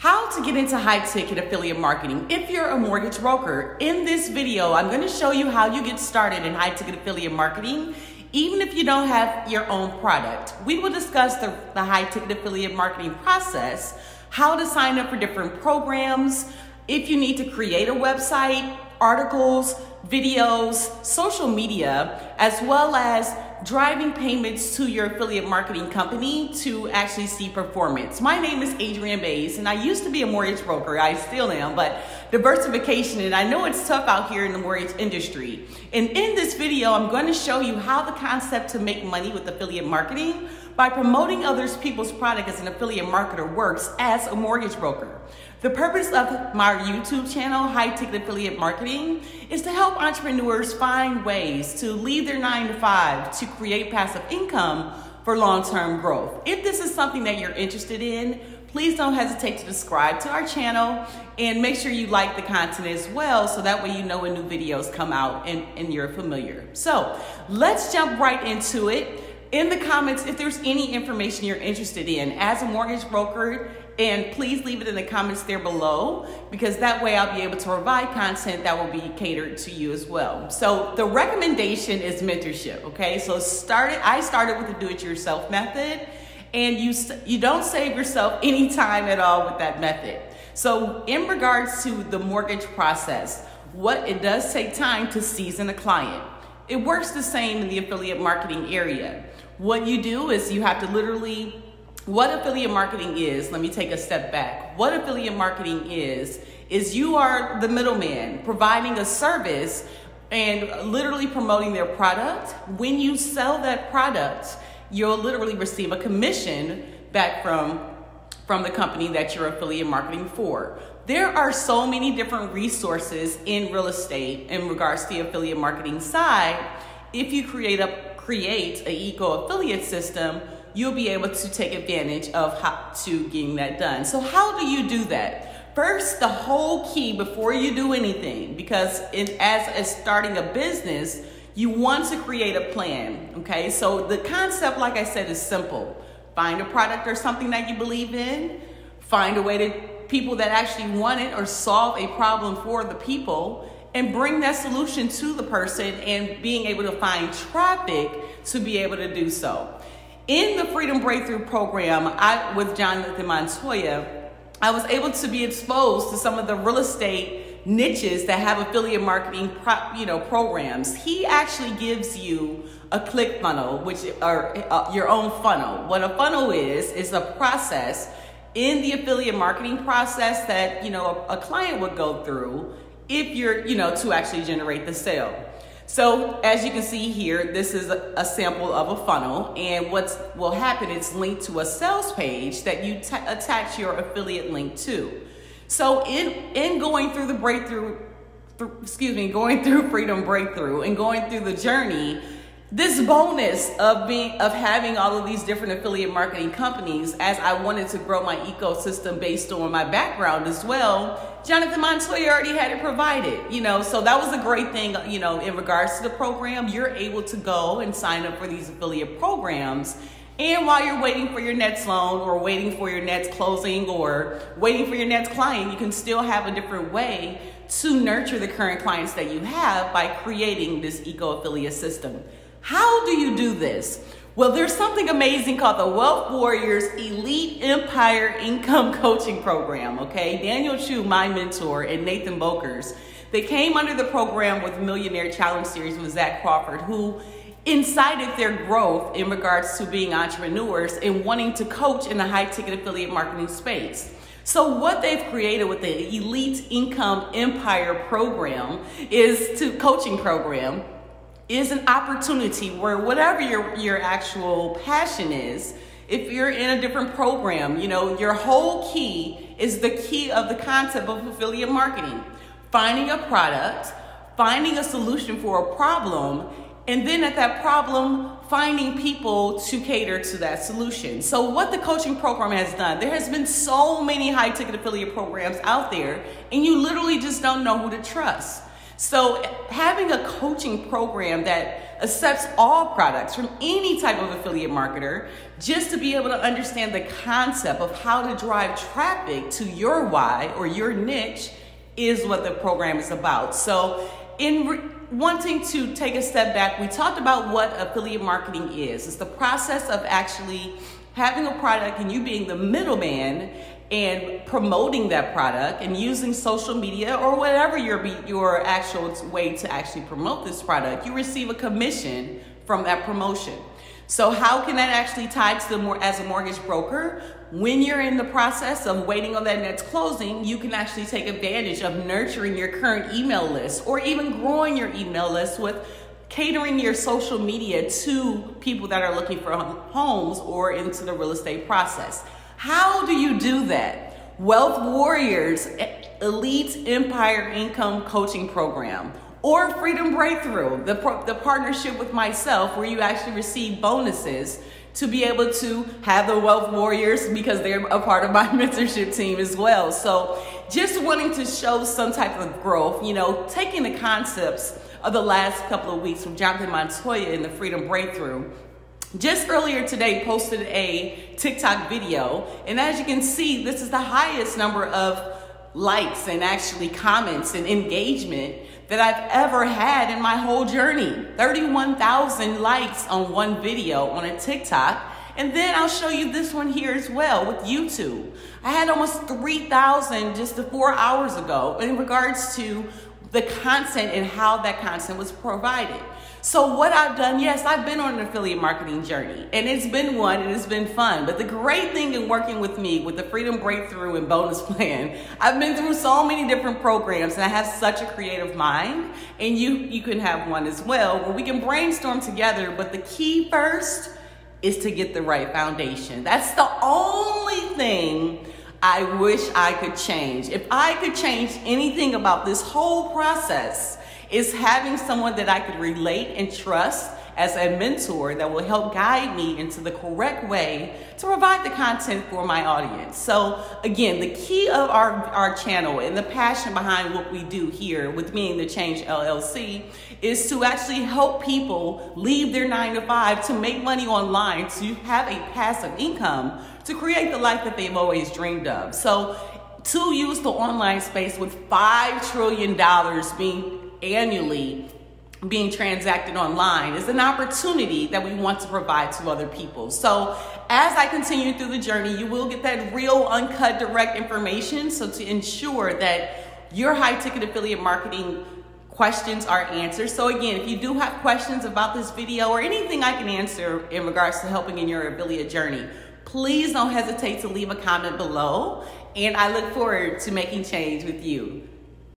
How to get into high-ticket affiliate marketing if you're a mortgage broker. In this video, I'm going to show you how you get started in high-ticket affiliate marketing, even if you don't have your own product. We will discuss the high-ticket affiliate marketing process, how to sign up for different programs, if you need to create a website, articles, videos, social media, as well as driving payments to your affiliate marketing company to actually see performance. My name is Adriane Mayes, and I used to be a mortgage broker. I still am, but diversification, and I know it's tough out here in the mortgage industry. And in this video, I'm going to show you how the concept to make money with affiliate marketing by promoting other people's product as an affiliate marketer works as a mortgage broker. The purpose of my YouTube channel, High Ticket Affiliate Marketing, is to help entrepreneurs find ways to leave their 9-to-5 to create passive income for long-term growth. If this is something that you're interested in, please don't hesitate to subscribe to our channel and make sure you like the content as well, so that way you know when new videos come out and you're familiar. So let's jump right into it. In the comments, if there's any information you're interested in as a mortgage broker, and please leave it in the comments there below, because that way I'll be able to provide content that will be catered to you as well. So the recommendation is mentorship, okay? So I started with the do-it-yourself method, and you don't save yourself any time at all with that method. So in regards to the mortgage process, it does take time to season a client. It works the same in the affiliate marketing area. What you do is you have to literally, what affiliate marketing is, let me take a step back. What affiliate marketing is you are the middleman providing a service and literally promoting their product. When you sell that product, you'll literally receive a commission back from the company that you're affiliate marketing for. There are so many different resources in real estate in regards to the affiliate marketing side. If you create an eco-affiliate system, you'll be able to take advantage of getting that done. So how do you do that? First, the whole key before you do anything, because as starting a business, you want to create a plan, okay? So the concept, like I said, is simple. Find a product or something that you believe in, find a way to people that actually want it or solve a problem for the people, and bring that solution to the person, and being able to find traffic to be able to do so. In the Freedom Breakthrough Program with Jonathan Montoya, I was able to be exposed to some of the real estate niches that have affiliate marketing programs. He actually gives you a ClickFunnel, or your own funnel. What a funnel is a process in the affiliate marketing process that a client would go through if you're to actually generate the sale. So as you can see here, this is a sample of a funnel, and what will happen, it's linked to a sales page that you attach your affiliate link to. So in going through the going through Freedom Breakthrough and going through the journey, this bonus of having all of these different affiliate marketing companies, as I wanted to grow my ecosystem based on my background as well, Jonathan Montoya already had it provided, so that was a great thing, in regards to the program. You're able to go and sign up for these affiliate programs, and while you're waiting for your next loan or waiting for your next closing or waiting for your next client, you can still have a different way to nurture the current clients that you have by creating this eco-affiliate system. How do you do this? Well, there's something amazing called the Wealth Warriors Elite Empire Income Coaching Program, okay? Daniel Chu, my mentor, and Nathan Bokers, they came under the program with Millionaire Challenge Series with Zach Crawford, who incited their growth in regards to being entrepreneurs and wanting to coach in the high-ticket affiliate marketing space. So what they've created with the Elite Income Empire Program is an opportunity where whatever your actual passion is, if you're in a different program, your whole key is the key of the concept of affiliate marketing. Finding a product, finding a solution for a problem, and then at that problem, finding people to cater to that solution. So what the coaching program has done, there has been so many high-ticket affiliate programs out there, and you literally just don't know who to trust. So having a coaching program that accepts all products from any type of affiliate marketer, just to be able to understand the concept of how to drive traffic to your why or your niche is what the program is about. So in wanting to take a step back, we talked about what affiliate marketing is. It's the process of actually having a product and you being the middleman and promoting that product and using social media or whatever your actual way to actually promote this product. You receive a commission from that promotion. So how can that actually tie to as a mortgage broker? When you're in the process of waiting on that next closing, you can actually take advantage of nurturing your current email list or even growing your email list with catering your social media to people that are looking for homes or into the real estate process. How do you do that? Wealth Warriors Elite Empire Income Coaching Program, or Freedom Breakthrough, the partnership with myself where you actually receive bonuses to be able to have the Wealth Warriors, because they're a part of my mentorship team as well. So just wanting to show some type of growth, you know, taking the concepts of the last couple of weeks from Jonathan Montoya in the Freedom Breakthrough. Just earlier today posted a TikTok video, and as you can see, this is the highest number of likes and actually comments and engagement that I've ever had in my whole journey. 31,000 likes on one video on a TikTok. And then I'll show you this one here as well with YouTube. I had almost 3,000 just 4 hours ago in regards to the content and how that content was provided. So what I've done, yes, I've been on an affiliate marketing journey, and it's been one, and it's been fun. But the great thing in working with me with the Freedom Breakthrough and bonus plan, I've been through so many different programs, and I have such a creative mind, and you can have one as well, where we can brainstorm together. But the key first is to get the right foundation. That's the only thing I wish I could change. If I could change anything about this whole process, it's having someone that I could relate and trust as a mentor that will help guide me into the correct way to provide the content for my audience. So again, the key of our channel and the passion behind what we do here with Being the Change LLC is to actually help people leave their 9-to-5 to make money online, to have a passive income, to create the life that they've always dreamed of. So to use the online space with $5 trillion annually being transacted online is an opportunity that we want to provide to other people. So as I continue through the journey, you will get that real, uncut, direct information. So to ensure that your high-ticket affiliate marketing questions are answered. So again, if you do have questions about this video or anything I can answer in regards to helping in your affiliate journey, please don't hesitate to leave a comment below. And I look forward to making change with you.